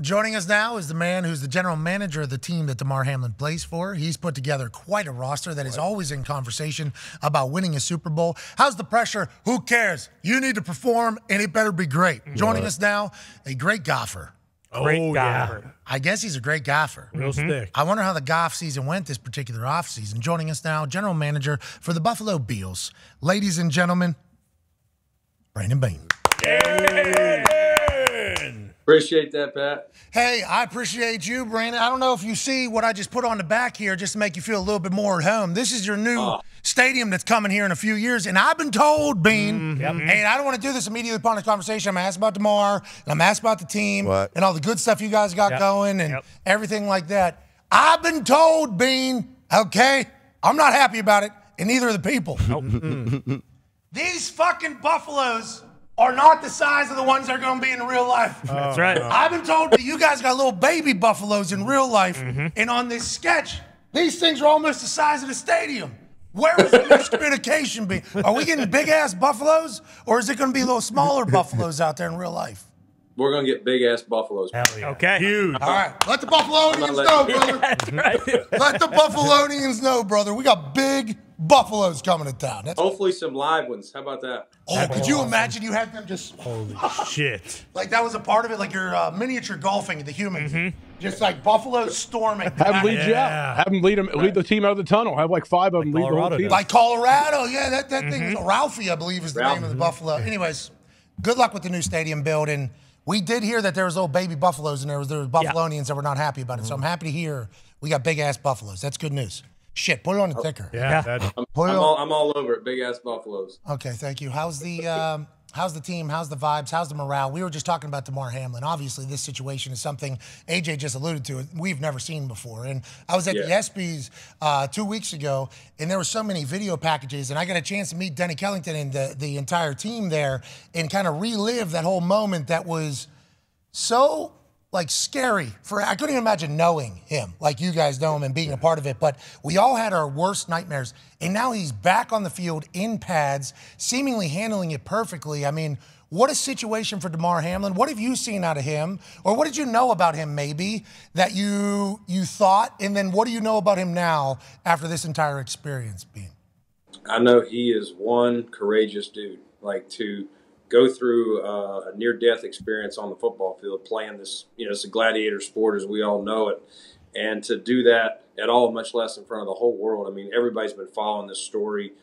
Joining us now is the man who's the general manager of the team that Damar Hamlin plays for. He's put together quite a roster that is always in conversation about winning a Super Bowl. How's the pressure? Who cares? You need to perform, and it better be great. Yeah. Joining us now, a great golfer. Great golfer. Yeah. I guess he's a great golfer. Real stick. I wonder how the golf season went this particular offseason. Joining us now, general manager for the Buffalo Bills. Ladies and gentlemen, Brandon Beane. Yeah. Appreciate that, Pat. Hey, I appreciate you, Brandon. I don't know if you see what I just put on the back here just to make you feel a little bit more at home. This is your new stadium that's coming here in a few years, and I've been told, Bean, and I don't want to do this immediately upon the conversation. I'm asked about Damar, and I'm asked about the team and all the good stuff you guys got going and everything like that. I've been told, Bean, okay, I'm not happy about it, and neither are the people. These fucking Buffaloes are not the size of the ones that are going to be in real life. Oh, that's right. I've been told that you guys got little baby Buffaloes in real life, and on this sketch, these things are almost the size of the stadium. Where is the miscommunication being? Are we getting big-ass Buffaloes, or is it going to be little smaller Buffaloes out there in real life? We're going to get big-ass Buffaloes. Hell yeah. Okay. Huge. All right. Let the Buffalonians know, brother. Let the Buffalonians know, brother. We got big Buffaloes coming to town. That's hopefully some live ones. How about that? Oh, that's could you imagine you had them just... Holy shit. Like, that was a part of it, like your miniature golfing, the humans. Just like Buffaloes storming. Have them lead you out. Have them lead the team out of the tunnel. Have like five of them lead the whole team. Like Colorado. Yeah, that thing. Ralphie, I believe, is the name of the Buffalo. Anyways, good luck with the new stadium build. And we did hear that there was little baby Buffaloes and there was Buffalonians that were not happy about it. So I'm happy to hear we got big-ass Buffaloes. That's good news. Shit, put it on the ticker. Yeah, I'm all over it. Big ass Buffaloes. Okay, thank you. How's the team? How's the vibes? How's the morale? We were just talking about Damar Hamlin. Obviously, this situation is something AJ just alluded to. We've never seen before. And I was at the ESPYs 2 weeks ago, and there were so many video packages. And I got a chance to meet Denny Kellington and the entire team there, and kind of relive that whole moment that was so, like, scary. For I couldn't even imagine knowing him, like you guys know him and being a part of it, but we all had our worst nightmares. And now he's back on the field in pads, seemingly handling it perfectly. I mean, what a situation for Damar Hamlin. What have you seen out of him? Or what did you know about him maybe that you thought? And then what do you know about him now after this entire experience, Bean? I know he is one courageous dude. Like, to go through a near-death experience on the football field, playing this, you know, it's a gladiator sport as we all know it. And to do that at all, much less in front of the whole world. I mean, everybody's been following this story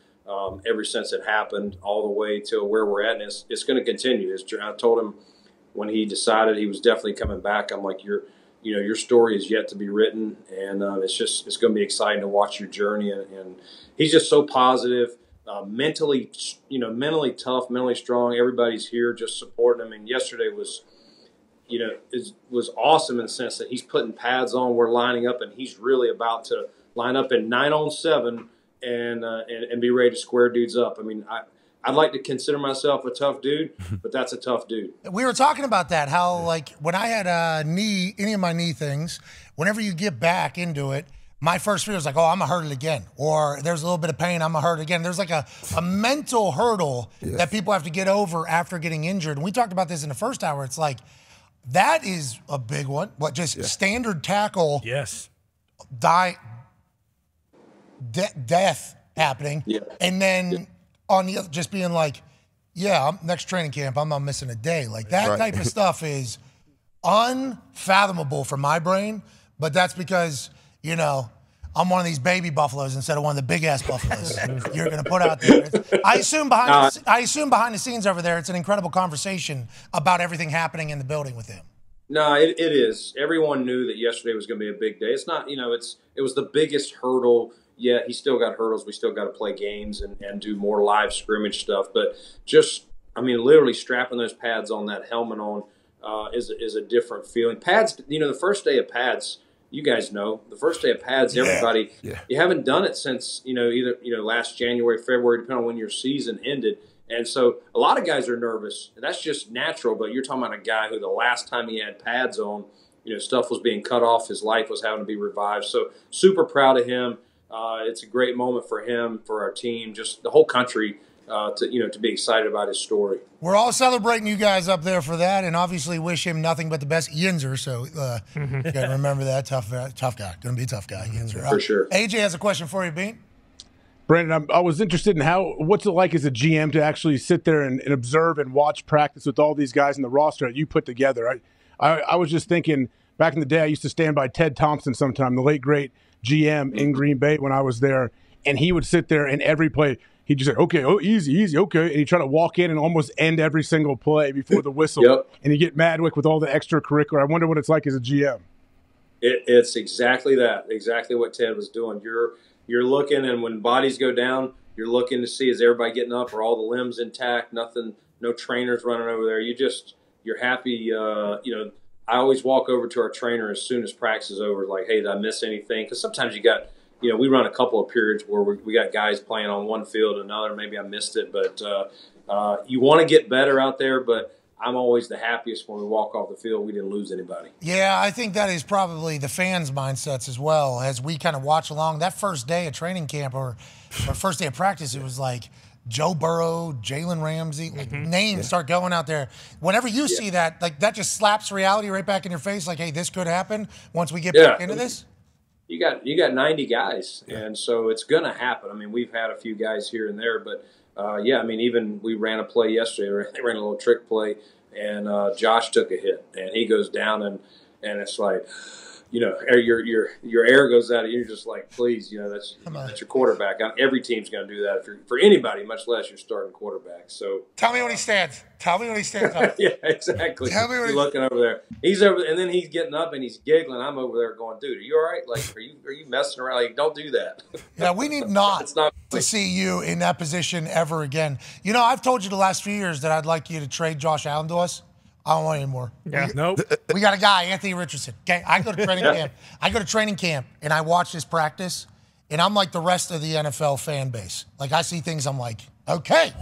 ever since it happened all the way to where we're at. And it's going to continue. I told him when he decided he was definitely coming back, I'm like, your story is yet to be written. And it's going to be exciting to watch your journey. And he's just so positive. Mentally, mentally tough, mentally strong. Everybody's here just supporting him. And yesterday was, was awesome in the sense that he's putting pads on. We're lining up, and he's really about to line up in 9-on-7 and be ready to square dudes up. I mean, I'd like to consider myself a tough dude, but that's a tough dude. We were talking about that, how like when I had any of my knee things, whenever you get back into it, my first fear was like, oh, I'm going to hurt it again. Or there's a little bit of pain, I'm going to hurt it again. There's like a mental hurdle that people have to get over after getting injured. And we talked about this in the first hour. It's like, that is a big one. What, just standard tackle. Yes. Death happening. Yeah. And then on the other, just being like, next training camp, I'm not missing a day. Like that type of stuff is unfathomable for my brain. But that's because... I'm one of these baby Buffaloes instead of one of the big-ass Buffaloes you're going to put out there. I assume behind the scenes over there, it's an incredible conversation about everything happening in the building with him. No, it is. Everyone knew that yesterday was going to be a big day. It's not, it was the biggest hurdle. Yeah, he still got hurdles. We still got to play games and do more live scrimmage stuff. But just, I mean, literally strapping those pads on, that helmet on is a different feeling. Pads, the first day of pads – you guys know the first day of pads, everybody, you haven't done it since, last January, February, depending on when your season ended. And so a lot of guys are nervous, and that's just natural. But you're talking about a guy who the last time he had pads on, stuff was being cut off. His life was having to be revived. So super proud of him. It's a great moment for him, for our team, just the whole country. to be excited about his story. We're all celebrating you guys up there for that, and obviously wish him nothing but the best. Yinzer, so you got to remember that. Tough guy. Going to be a tough guy, Yinzer. For sure. AJ has a question for you, Bean. Brandon, I was interested in what's it like as a GM to actually sit there and observe and watch practice with all these guys in the roster that you put together. I was just thinking, back in the day, I used to stand by Ted Thompson sometime, the late, great GM in Green Bay when I was there, and he would sit there and every play – he'd just say, okay, oh, easy, okay. And he'd try to walk in and almost end every single play before the whistle. Yep. And you get Madwick with all the extracurricular. I wonder what it's like as a GM. It's exactly that, exactly what Ted was doing. You're looking, and when bodies go down, you're looking to see, is everybody getting up? Are all the limbs intact? Nothing, no trainers running over there. You're happy. I always walk over to our trainer as soon as practice is over, like, hey, did I miss anything? Because sometimes you got – we run a couple of periods where we got guys playing on one field, another. Maybe I missed it, but you want to get better out there. But I'm always the happiest when we walk off the field. We didn't lose anybody. Yeah, I think that is probably the fans' mindsets as well. As we kind of watch along, that first day of training camp or first day of practice, it was like Joe Burrow, Jalen Ramsey, like names start going out there. Whenever you see that, like that just slaps reality right back in your face. Like, hey, this could happen once we get back into this. You got 90 guys, and so it's going to happen. I mean, we've had a few guys here and there, but, I mean, even we ran a play yesterday. They ran a little trick play, and Josh took a hit, and he goes down, and it's like, your air goes out, and you're just like, please, that's your quarterback. Every team's going to do that for anybody, much less your starting quarterback. So tell me when he stands. Tell me when he stands up. Yeah, exactly. Tell me when you're looking over there. He's over, and then he's getting up and he's giggling. I'm over there going, dude, are you all right? Like, are you messing around? Like, don't do that. Yeah, we need not to see you in that position ever again. You know, I've told you the last few years that I'd like you to trade Josh Allen to us. I don't want any more. Yeah, nope. We got a guy, Anthony Richardson. Okay, I go to training camp. I go to training camp and I watch his practice, and I'm like the rest of the NFL fan base. Like, I see things, I'm like, okay,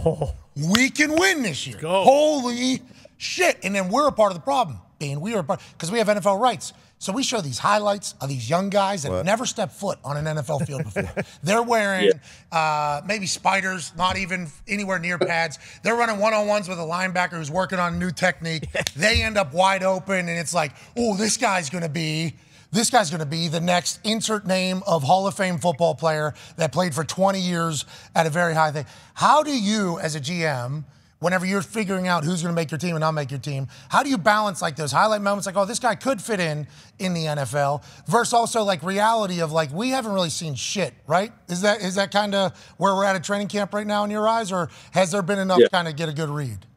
we can win this year. Holy shit! And then we're a part of the problem, Bean. We are because we have NFL rights. So we show these highlights of these young guys that have never stepped foot on an NFL field before. They're wearing maybe spiders, not even anywhere near pads. They're running one-on-ones with a linebacker who's working on a new technique. They end up wide open, and it's like, oh, this guy's going to be the next insert name of Hall of Fame football player that played for 20 years at a very high thing. How do you, as a GM, whenever you're figuring out who's going to make your team and not make your team, how do you balance like those highlight moments, like, oh, this guy could fit in the NFL, versus also like reality of like, we haven't really seen shit, right? Is that kind of where we're at a training camp right now in your eyes, or has there been enough kind of get a good read?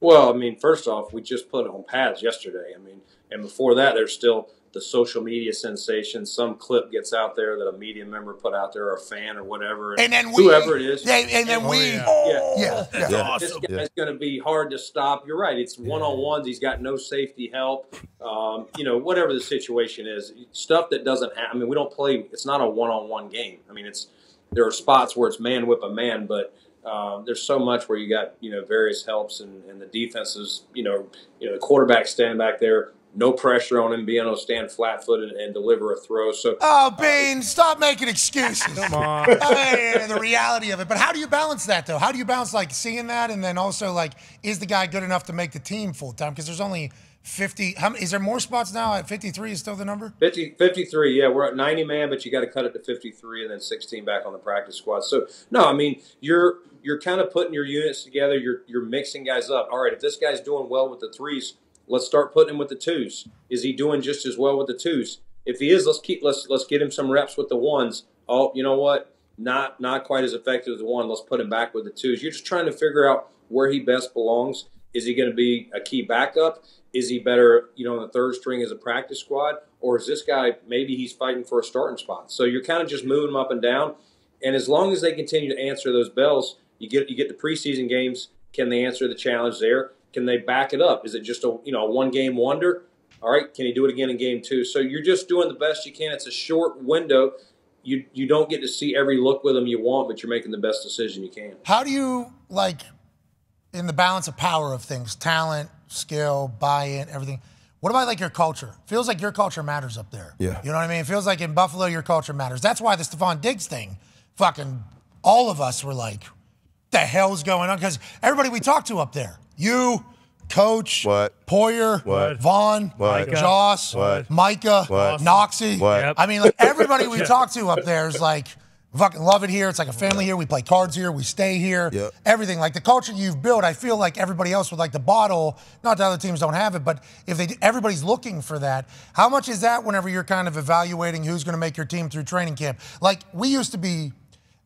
Well, I mean, first off, we just put on pads yesterday. I mean, and before that, there's still the social media sensation. Some clip gets out there that a media member put out there, or a fan, or whatever, and then whoever it is, awesome. This guy's going to be hard to stop. You're right. It's one-on-ones. He's got no safety help. Whatever the situation is, stuff that doesn't happen. I mean, we don't play. It's not a one-on-one game. I mean, there are spots where it's man whip a man, but there's so much where you got various helps and the defenses. The quarterback standing back there. No pressure on him, being able to stand flat-footed and deliver a throw. So, Bean, stop making excuses. Come on. The reality of it. But how do you balance that, though? How do you balance, like, seeing that and then also, like, is the guy good enough to make the team full-time? Because there's only 50. Is there more spots now? At 53 is still the number? 53, yeah. We're at 90-man, but you got to cut it to 53 and then 16 back on the practice squad. So, no, I mean, you're kind of putting your units together. You're mixing guys up. All right, if this guy's doing well with the threes, let's start putting him with the twos. Is he doing just as well with the twos? If he is, let's get him some reps with the ones. Oh, you know what? Not quite as effective as the one. Let's put him back with the twos. You're just trying to figure out where he best belongs. Is he going to be a key backup? Is he better, on the third string as a practice squad? Or is this guy, maybe he's fighting for a starting spot? So you're kind of just moving him up and down. And as long as they continue to answer those bells, you get the preseason games. Can they answer the challenge there? Can they back it up? Is it just a one-game wonder? All right, can he do it again in game two? So you're just doing the best you can. It's a short window. You don't get to see every look with him you want, but you're making the best decision you can. How do you, like, in the balance of power of things, talent, skill, buy-in, everything, what about, like, your culture? Feels like your culture matters up there. Yeah. You know what I mean? It feels like in Buffalo your culture matters. That's why the Stephon Diggs thing, fucking all of us were like, the hell's going on? Because everybody we talked to up there, you, Coach, what? Poyer, what? Vaughn, what? Joss, what? Micah, what? Noxie. What? Yep. I mean, like, everybody we talked to up there is like, fucking love it here. It's like a family here. We play cards here. We stay here. Yep. Everything. Like the culture you've built, I feel like everybody else would like to bottle. Not that other teams don't have it, but if they do, everybody's looking for that. How much is that whenever you're kind of evaluating who's going to make your team through training camp? Like we used to be,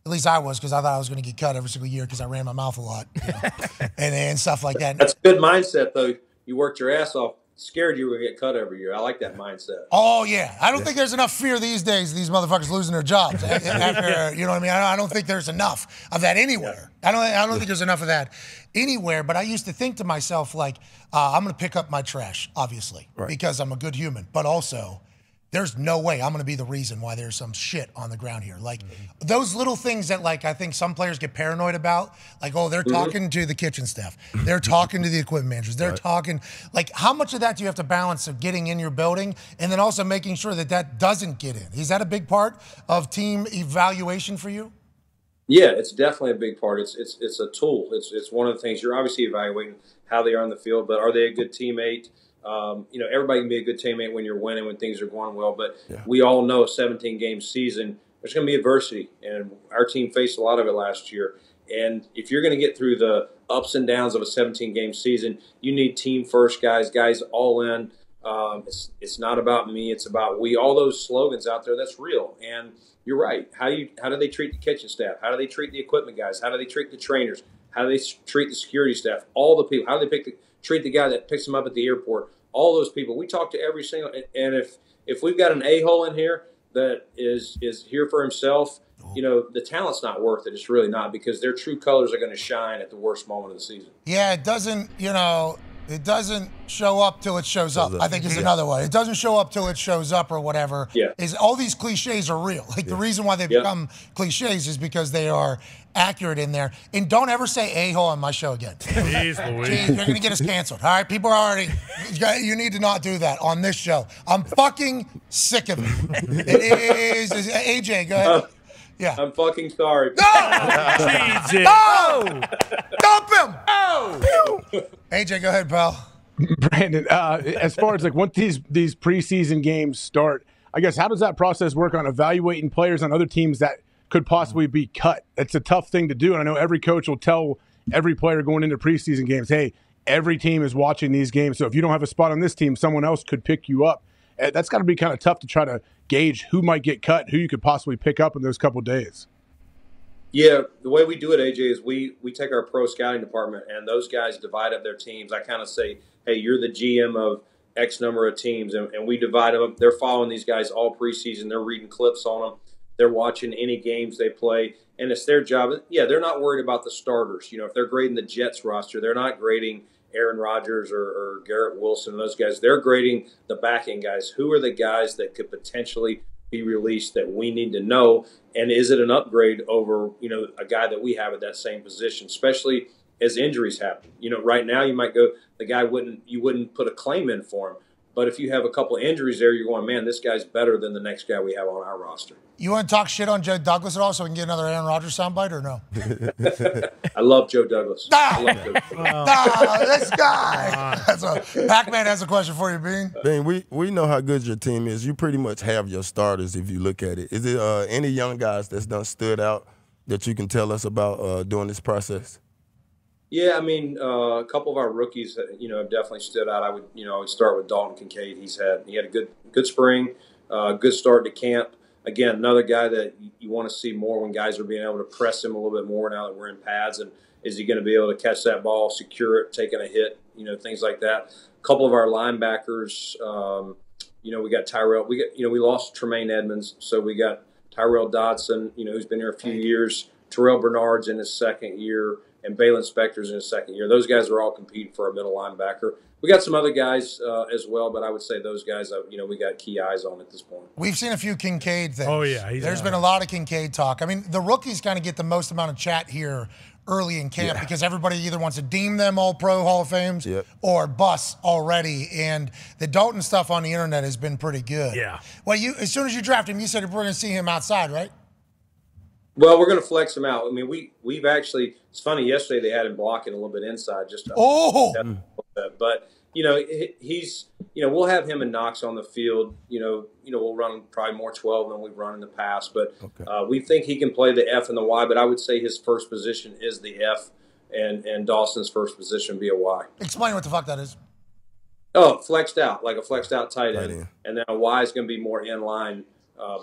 at least I was, because I thought I was going to get cut every single year because I ran my mouth a lot, you know, and stuff like that. That's a good mindset, though. You worked your ass off. Scared you were going to get cut every year. I like that mindset. Oh, yeah. I don't think there's enough fear these days of these motherfuckers losing their jobs. After, you know what I mean? I don't think there's enough of that anywhere. I don't think there's enough of that anywhere. But I used to think to myself, like, I'm going to pick up my trash, obviously, because I'm a good human. But also, there's no way I'm going to be the reason why there's some shit on the ground here. Like, those little things that, like, I think some players get paranoid about. Like, oh, they're talking to the kitchen staff. They're talking to the equipment managers. They're talking. Like, how much of that do you have to balance of getting in your building and then also making sure that that doesn't get in? Is that a big part of team evaluation for you? Yeah, it's definitely a big part. It's a tool. It's one of the things. You're obviously evaluating how they are on the field, but are they a good teammate? You know, everybody can be a good teammate when you're winning, when things are going well. But we all know a 17-game season, there's going to be adversity. And our team faced a lot of it last year. And if you're going to get through the ups and downs of a 17-game season, you need team-first guys, guys all in. It's not about me. It's about we. All those slogans out there, that's real. And you're right. How do they treat the kitchen staff? How do they treat the equipment guys? How do they treat the trainers? How do they treat the security staff? All the people. How do they treat the guy that picks them up at the airport? All those people. We talk to every single. And if we've got an a-hole in here that is here for himself, you know, the talent's not worth it. It's really not, because their true colors are going to shine at the worst moment of the season. Yeah, it doesn't, you know, it doesn't show up till it shows up. I think it's another one. It doesn't show up till it shows up or whatever. Yeah. Is all these cliches are real. Like the reason why they become cliches is because they are accurate in there. And don't ever say a-hole on my show again. Jeez Louise. Jeez, you're going to get us canceled. All right, people are already, you need to not do that on this show. I'm fucking sick of it. It is AJ, go ahead. Yeah. I'm fucking sorry. No! No! Dump him! Oh! Pew! AJ, go ahead, pal. Brandon, as far as like once these preseason games start, I guess how does that process work on evaluating players on other teams that could possibly be cut? It's a tough thing to do, and I know every coach will tell every player going into preseason games, hey, every team is watching these games, so if you don't have a spot on this team, someone else could pick you up. That's got to be kind of tough to try to gauge who might get cut, who you could possibly pick up in those couple of days. Yeah, the way we do it, AJ, is we take our pro scouting department and those guys divide up their teams. I kind of say, hey, you're the GM of X number of teams, and we divide them up. They're following these guys all preseason. They're reading clips on them. They're watching any games they play, and it's their job. Yeah, they're not worried about the starters. You know, if they're grading the Jets roster, they're not grading Aaron Rodgers or Garrett Wilson and those guys. They're grading the back-end guys. Who are the guys that could potentially be released that we need to know? And is it an upgrade over, you know, a guy that we have at that same position, especially as injuries happen? You know, right now you might go, the guy you wouldn't put a claim in for him. But if you have a couple of injuries there, you're going, man, this guy's better than the next guy we have on our roster. You want to talk shit on Joe Douglas at all so we can get another Aaron Rodgers soundbite or no? I love Joe Douglas. I love Joe Douglas. This guy. Pac-Man has a question for you, Bean. Bean, we know how good your team is. You pretty much have your starters if you look at it. Is there any young guys that's done stood out that you can tell us about during this process? Yeah, I mean, a couple of our rookies, you know, have definitely stood out. I would start with Dalton Kincaid. He had a good spring, good start to camp. Again, another guy that you want to see more when guys are being able to press him a little bit more now that we're in pads. And is he going to be able to catch that ball, secure it, taking a hit, you know, things like that. A couple of our linebackers, you know, we got Tyrell. We lost Tremaine Edmonds, so we got Tyrell Dodson, you know, who's been here a few years. Terrell Bernard's in his second year. And Balen Spector's in his second year. Those guys are all competing for a middle linebacker. We got some other guys as well, but I would say those guys, you know, we got key eyes on at this point. We've seen a few Kincaid things. Oh, yeah. There's been a lot of Kincaid talk. I mean, the rookies kind of get the most amount of chat here early in camp because everybody either wants to deem them All-Pro Hall of Fames or bust already. And the Dalton stuff on the internet has been pretty good. Yeah. Well, as soon as you draft him, you said we're going to see him outside, right? Well, we're going to flex him out. I mean, we've actually – it's funny. Yesterday they had him blocking a little bit inside. Just But, you know, he's – you know, we'll have him and Knox on the field. You know, we'll run probably more 12 than we've run in the past. But we think he can play the F and the Y, but I would say his first position is the F, and Dawson's first position be a Y. Explain what the fuck that is. Oh, flexed out, like a flexed out tight end. Right, and then a Y is going to be more in-line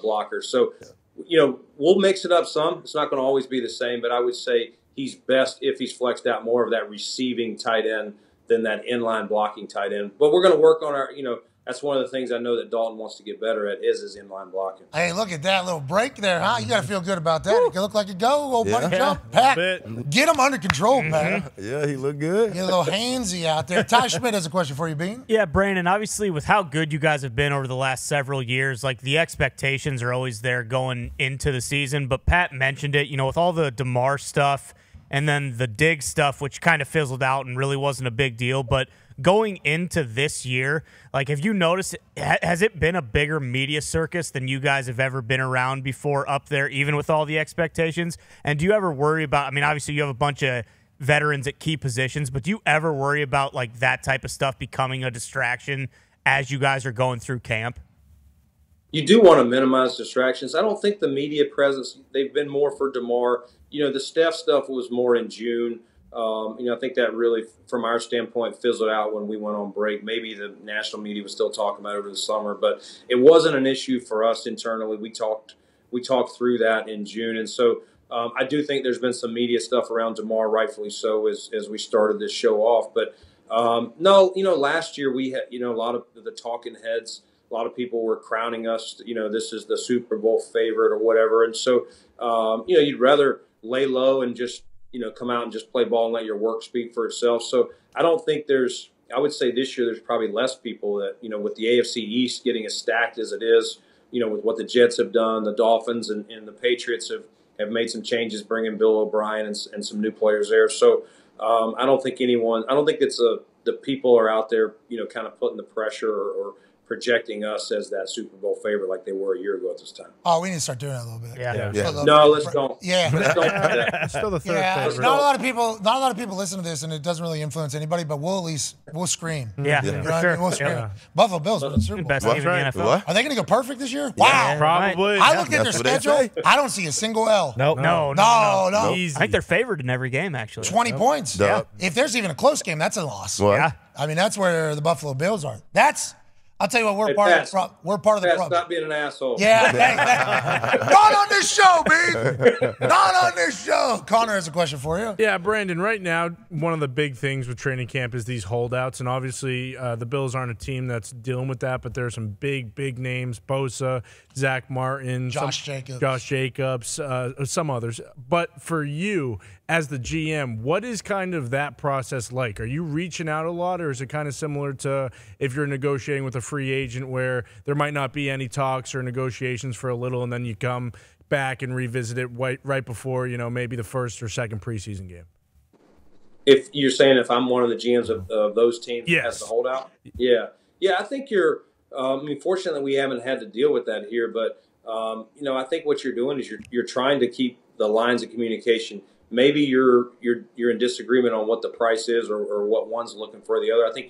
blocker. So – you know, we'll mix it up some. It's not going to always be the same, but I would say he's best if he's flexed out more of that receiving tight end than that inline blocking tight end. But we're going to work on our, you know, that's one of the things I know that Dalton wants to get better at is his inline blocking. Hey, look at that little break there, huh? You got to feel good about that. You look like you go, old buddy jump, Pat. Get him under control, man. Yeah, he looked good. Get a little handsy out there. Ty Schmidt has a question for you, Bean. Yeah, Brandon, obviously with how good you guys have been over the last several years, like the expectations are always there going into the season. But Pat mentioned it, you know, with all the Damar stuff and then the Diggs stuff, which kind of fizzled out and really wasn't a big deal, but going into this year, like, have you noticed, has it been a bigger media circus than you guys have ever been around before up there, even with all the expectations? And do you ever worry about, I mean, obviously you have a bunch of veterans at key positions, but do you ever worry about, like, that type of stuff becoming a distraction as you guys are going through camp? You do want to minimize distractions. I don't think the media presence, they've been more for Damar. You know, the Steph stuff was more in June. You know, I think that really, from our standpoint, fizzled out when we went on break. Maybe the national media was still talking about it over the summer, but it wasn't an issue for us internally. We talked through that in June, and so I do think there's been some media stuff around Damar, rightfully so, as we started this show off. But no, you know, last year we had, you know, a lot of the talking heads. A lot of people were crowning us. You know, this is the Super Bowl favorite or whatever, and so you know, you'd rather lay low and just, you know, come out and just play ball and let your work speak for itself. So I don't think there's, I would say this year there's probably less people that, you know, with the AFC East getting as stacked as it is, you know, with what the Jets have done, the Dolphins and the Patriots have made some changes, bringing Bill O'Brien and some new players there. So I don't think anyone, I don't think it's the people are out there, you know, kind of putting the pressure or projecting us as that Super Bowl favorite like they were a year ago at this time. Oh, we need to start doing it a little bit. Yeah. No, let's don't. Yeah. Let's don't do that. It's still the third favorite. Not a lot of people listen to this, and it doesn't really influence anybody, but we'll scream. Yeah. For sure. We'll scream. Yeah. Buffalo Bills won the Super Bowl. Best team in the NFL. What? Are they going to go perfect this year? Wow. Yeah, probably. I looked at their schedule. I don't see a single L. Nope. No. I think they're favored in every game, actually. 20 points. Yeah. If there's even a close game, that's a loss. Yeah. I mean, that's where the Buffalo Bills are. That's, I'll tell you what, we're part of the problem. Stop being an asshole. Yeah. Not on this show, babe. Not on this show. Connor has a question for you. Yeah, Brandon, right now, one of the big things with training camp is these holdouts, and obviously the Bills aren't a team that's dealing with that, but there are some big, big names, Bosa, Zach Martin. Josh Jacobs, some others. But for you, as the GM, what is kind of that process like? Are you reaching out a lot, or is it kind of similar to if you're negotiating with a free agent where there might not be any talks or negotiations for a little, and then you come back and revisit it right before, you know, maybe the first or second preseason game? If you're saying if I'm one of the GMs of those teams that has to hold out? Yeah. Yeah, I think you're I mean, fortunately, we haven't had to deal with that here, but, you know, I think what you're doing is you're trying to keep the lines of communication. Maybe you're in disagreement on what the price is or what one's looking for the other. I think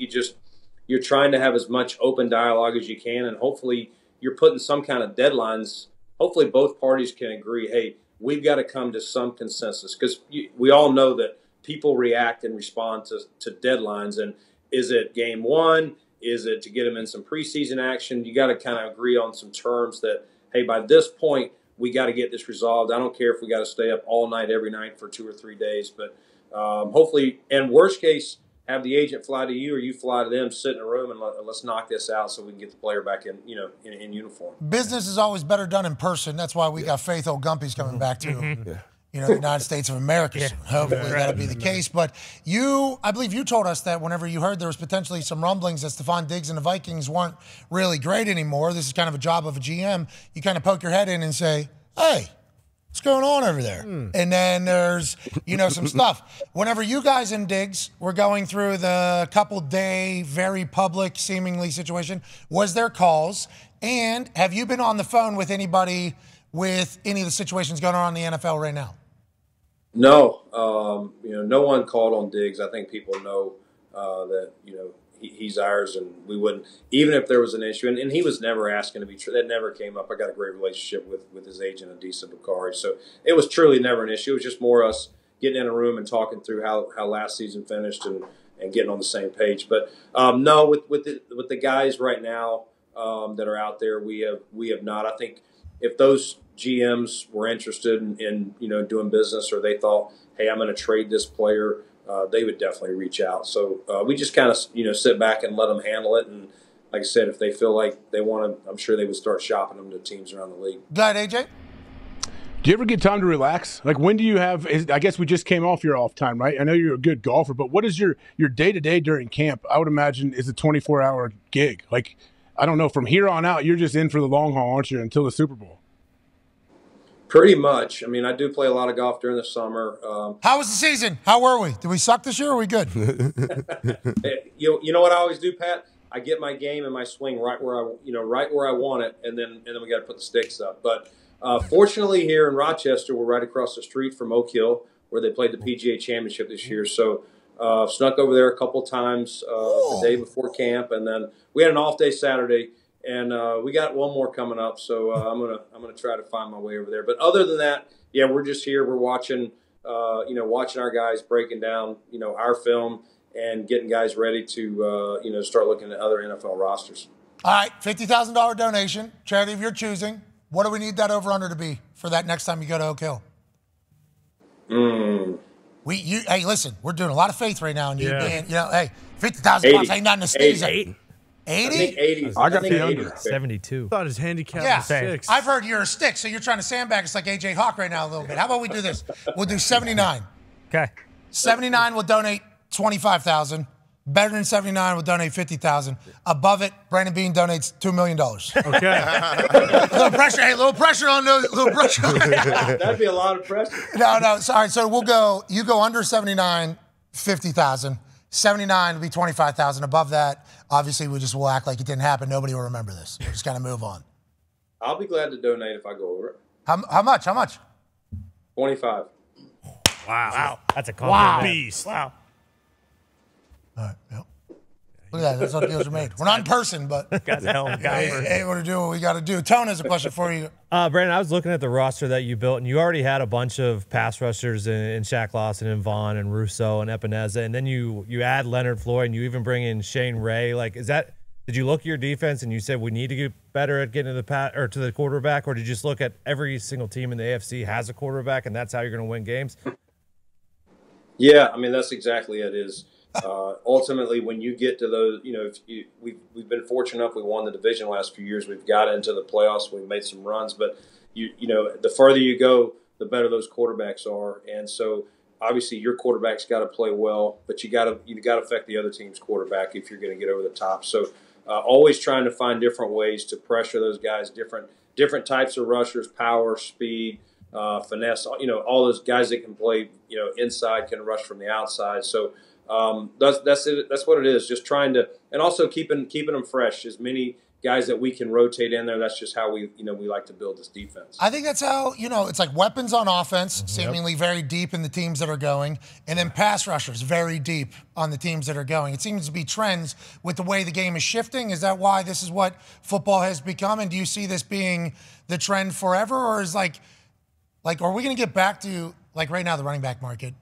you're trying to have as much open dialogue as you can, and hopefully you're putting some kind of deadlines. Hopefully both parties can agree, hey, we've got to come to some consensus, because we all know that people react and respond to deadlines. And is it game one? Is it to get them in some preseason action? You got to kind of agree on some terms that, hey, by this point, we got to get this resolved. I don't care if we got to stay up all night every night for 2 or 3 days, but hopefully, and worst case, have the agent fly to you or you fly to them, sit in a room, and let's knock this out so we can get the player back in, you know, in uniform. Business is always better done in person. That's why we got Faith O'Gumpy's coming back to you know, the United States of America. Soon. Hopefully that'll be the case. But you, I believe you told us that whenever you heard there was potentially some rumblings that Stephon Diggs and the Vikings weren't really great anymore, this is kind of a job of a GM, you kind of poke your head in and say, hey, what's going on over there? And then there's, you know, some stuff. Whenever you guys and Diggs were going through the couple-day, very public seemingly situation, was there calls? And have you been on the phone with anybody with any of the situations going on in the NFL right now? No. No one called on Diggs. I think people know that, he's ours, and we wouldn't, even if there was an issue. And he was never asking to be, that never came up. I got a great relationship with his agent, Adisa Bukari. So it was truly never an issue. It was just more us getting in a room and talking through how last season finished and getting on the same page. But no, with the guys right now that are out there, we have not. I think if those GMs were interested in doing business, or they thought, hey, I'm going to trade this player, they would definitely reach out. So we just kind of, sit back and let them handle it. And like I said, if they feel like they want to, I'm sure they would start shopping them to teams around the league. Glad, AJ. Do you ever get time to relax? Like, when do you have, I guess we just came off your off time, right? I know you're a good golfer, but what is your day-to-day during camp? I would imagine is a 24-hour gig. Like, I don't know, from here on out, you're just in for the long haul, aren't you, until the Super Bowl? Pretty much. I mean, I do play a lot of golf during the summer. How was the season? How were we? Did we suck this year or are we good? You know what I always do, Pat? I get my game and my swing right where I want it, and then we got to put the sticks up. But fortunately, here in Rochester, we're right across the street from Oak Hill, where they played the PGA Championship this year. So snuck over there a couple times the day before camp, and then we had an off day Saturday, and we got one more coming up. So I'm gonna try to find my way over there. But other than that, yeah, we're just here. We're watching, watching our guys, breaking down, our film, and getting guys ready to, start looking at other NFL rosters. All right, $50,000 donation, charity of your choosing. What do we need that over-under to be for that next time you go to Oak Hill? Hey, listen, we're doing a lot of faith right now. And hey, 50,000 bucks ain't nothing to sneeze at. 80? I got the under. 72. I thought his handicap was 6. I've heard you're a stick, so you're trying to sandbag us like A.J. Hawk right now a little bit. How about we do this? We'll do 79. Okay. 79 will donate 25,000. Better than 79 will donate 50,000. Above it, Brandon Beane donates $2 million. Okay. A little pressure on those. That'd be a lot of pressure. No. Sorry. So we'll go. You go under 79, 50,000. 79 will be 25,000. Above that, obviously, we'll act like it didn't happen. Nobody will remember this. We're just gonna move on. I'll be glad to donate if I go over it. How much? How much? 25. Wow. That's a beast. Wow. All right, yep. Look at that. That's how deals are made. We're not in person, but we're to do what we got to do. Tone has a question for you. Brandon, I was looking at the roster that you built, and you already had a bunch of pass rushers in Shaq Lawson and Vaughn and Russo and Epineza, and then you add Leonard Floyd, and you even bring in Shane Ray. Like, did you look at your defense and you said we need to get better at getting to the to the quarterback, or did you just look at every single team in the AFC has a quarterback and that's how you're going to win games? Yeah, I mean, that's exactly it is. Ultimately, when you get to those, we've been fortunate enough. We won the division the last few years. We've got into the playoffs. We've made some runs, but the further you go, the better those quarterbacks are. And so, obviously, your quarterback's got to play well, but you got to affect the other team's quarterback if you're going to get over the top. So, always trying to find different ways to pressure those guys. Different types of rushers, power, speed, finesse. All those guys that can play, inside, can rush from the outside. So. That's it. That's what it is. Just trying to, and also keeping them fresh. As many guys that we can rotate in there. That's just how we like to build this defense. I think that's how it's like weapons on offense, seemingly very deep in the teams that are going, and then pass rushers very deep on the teams that are going. It seems to be trends with the way the game is shifting. Is that why this is what football has become? And do you see this being the trend forever, or is like are we going to get back to right now the running back market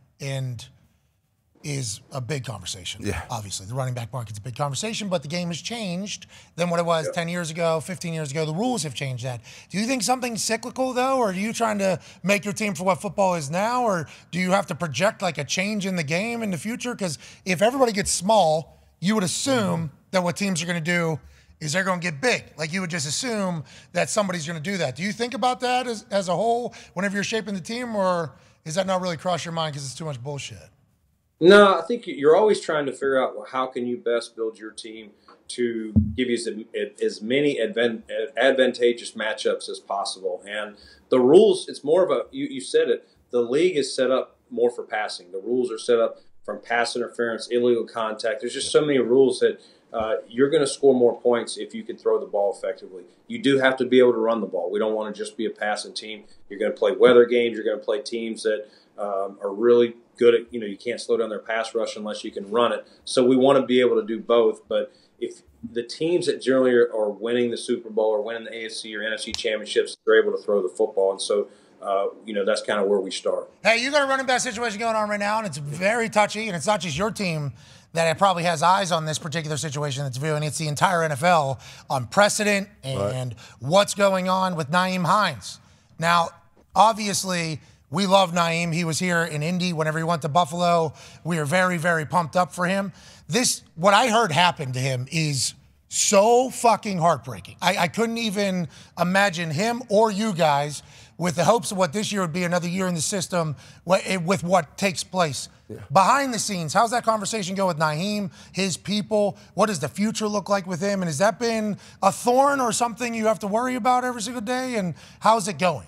is a big conversation. Yeah. Obviously, the running back market's a big conversation, but the game has changed than what it was 10 years ago, 15 years ago. The rules have changed that. Do you think something's cyclical, though, or are you trying to make your team for what football is now, or do you have to project a change in the game in the future? Because if everybody gets small, you would assume that what teams are going to do is they're going to get big. Like, you would just assume that somebody's going to do that. Do you think about that as a whole whenever you're shaping the team, or is that not really cross your mind because it's too much bullshit? No, I think you're always trying to figure out how can you best build your team to give you as many advantageous matchups as possible. And the rules, it's more of a, you said it, the league is set up more for passing. The rules are set up from pass interference, illegal contact. There's just so many rules that you're going to score more points if you can throw the ball effectively. You do have to be able to run the ball. We don't want to just be a passing team. You're going to play weather games. You're going to play teams that are really good at, you can't slow down their pass rush unless you can run it. So we want to be able to do both. But if the teams that generally are winning the Super Bowl or winning the AFC or NFC championships, they're able to throw the football. And so, that's kind of where we start. Hey, you got a running back situation going on right now, and it's very touchy, and it's not just your team that probably has eyes on this particular situation that's viewing. It's the entire NFL on precedent and what's going on with Nyheim Hines. Now, obviously, we love Nyheim. He was here in Indy whenever he went to Buffalo. We are very, very pumped up for him. This, what I heard happened to him is so fucking heartbreaking. I couldn't even imagine him or you guys with the hopes of what this year would be another year in the system with what takes place. Yeah. Behind the scenes, how's that conversation go with Nyheim, his people? What does the future look like with him? And has that been a thorn or something you have to worry about every single day? And how's it going?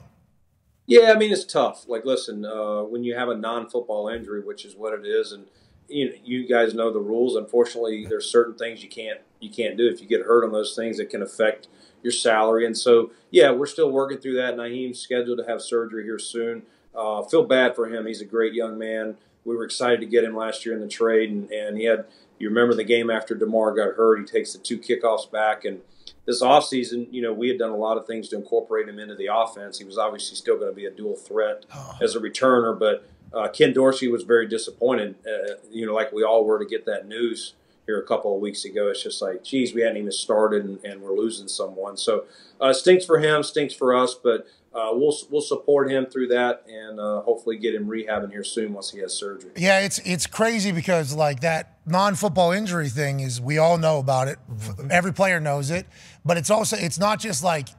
Yeah, I mean, it's tough. Like, listen, when you have a non-football injury, which is what it is, and you guys know the rules. Unfortunately, there's certain things you can't do. If you get hurt on those things, it can affect your salary. And so, yeah, we're still working through that. Naheem's scheduled to have surgery here soon. Feel bad for him. He's a great young man. We were excited to get him last year in the trade, and he had, you remember the game after Damar got hurt, he takes the 2 kickoffs back. And this offseason, we had done a lot of things to incorporate him into the offense. He was obviously still going to be a dual threat as a returner, but Ken Dorsey was very disappointed, like we all were, to get that news here a couple of weeks ago. It's just like, geez, we hadn't even started, and we're losing someone. So stinks for him, stinks for us, but we'll support him through that, and hopefully get him rehabbing here soon once he has surgery. Yeah, it's crazy because, like, that non-football injury thing is, we all know about it. Every player knows it, but it's also, it's not just like,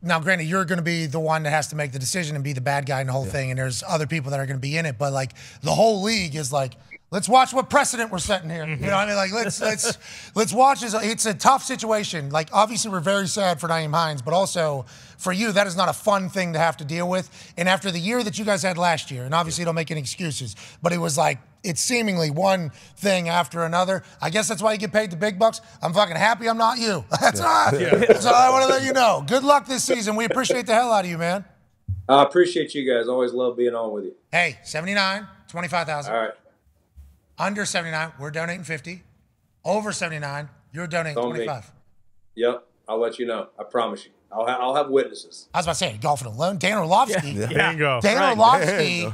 now, granted, you're going to be the one that has to make the decision and be the bad guy in the whole thing, and there's other people that are going to be in it, but, like, the whole league is like, let's watch what precedent we're setting here. You know what I mean? Like, let's watch this. It's a tough situation. Like, obviously, we're very sad for Nyheim Hines, but also for you, that is not a fun thing to have to deal with. And after the year that you guys had last year, and obviously don't make any excuses, but it was like, it's seemingly one thing after another. I guess that's why you get paid the big bucks. I'm fucking happy I'm not you. That's all I want to let you know. Good luck this season. We appreciate the hell out of you, man. I appreciate you guys. Always love being on with you. Hey, 79, 25,000. All right. Under 79, we're donating 50. Over 79, you're donating 25. Yep, I'll let you know. I promise you. I'll have witnesses. I was about to say, golfing alone. Dan Orlovsky. Yeah. There you go. Dan Orlovsky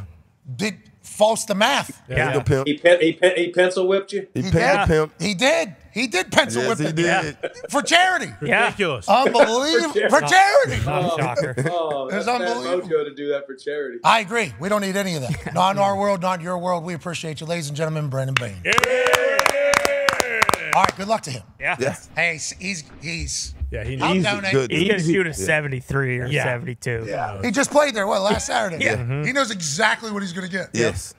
did false the math. Yeah. Yeah. He pencil whipped you? He did. Pimp. He did. He did pencil whip it. Did. For charity. Yeah. Ridiculous. Unbelievable. For charity. Shocker. It was unbelievable. To do that for charity. I agree. We don't need any of that. Not in our world, not in your world. We appreciate you, ladies and gentlemen, Brandon Beane. Yeah. All right, good luck to him. Yeah. Hey, he's going to shoot a 73 or 72. Yeah. He just played there, last Saturday? Yeah. He knows exactly what he's going to get. Yes.